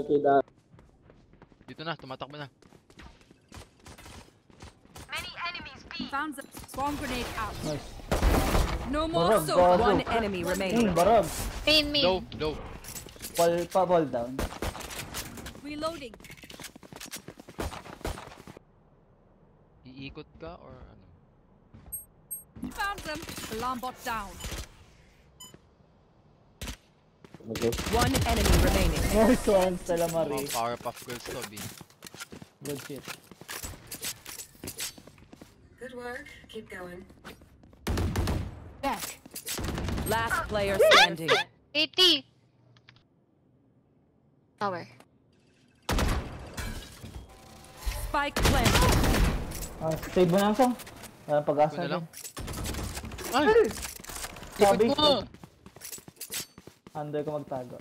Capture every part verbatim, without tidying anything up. Nakikita. Dito na, tumatakbo na. Many enemies B. Found the bomb grenade out. Nice. No more barab, so barab. One enemy remaining. Barab. Pain me. Low, low. Wall pa wall down. Reloading. Iikot ka or ano? Found them. Alarm bot down. Okay. One enemy remaining. Nice one, Salamari. Powerpuff Girls lobby. Good shit. Good work. Keep going. Back. Last player standing. eighty. Power. Spike plant. Ah, save mo na ako. Ah, pag-asa lang. Ay! Sabi ko! Under ko magtago.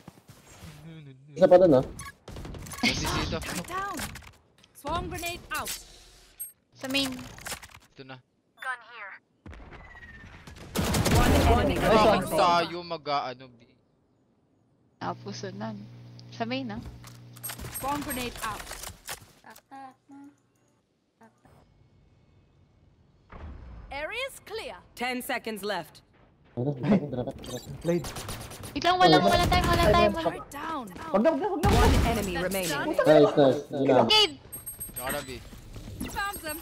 Isa pa doon ah. Swarm grenade out. Sa main. Ito na. Gun here. One enemy. Bakit tayo mag-aano? Napuso na. Sa main ah. Swarm grenade out. Area's clear. Ten seconds left. Blade. Wait lang, walang, wala time, wala time, wala time. Huwag na, huwag na, huwag na. Enemy remaining. Nice, nice. Grenade! Gotta be. Found them.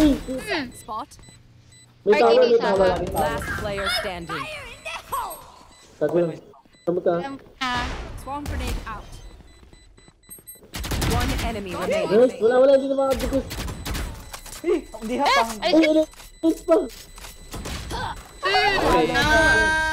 Uy! Spot. R T D sa akin. Last player standing. Takwin. Kamot ka. Swarm grenade out. One enemy remaining. Wala, wala, hindi na mga abdikos. Eh! Hindi hapang. Uy, ulit pa. Uy! Nice!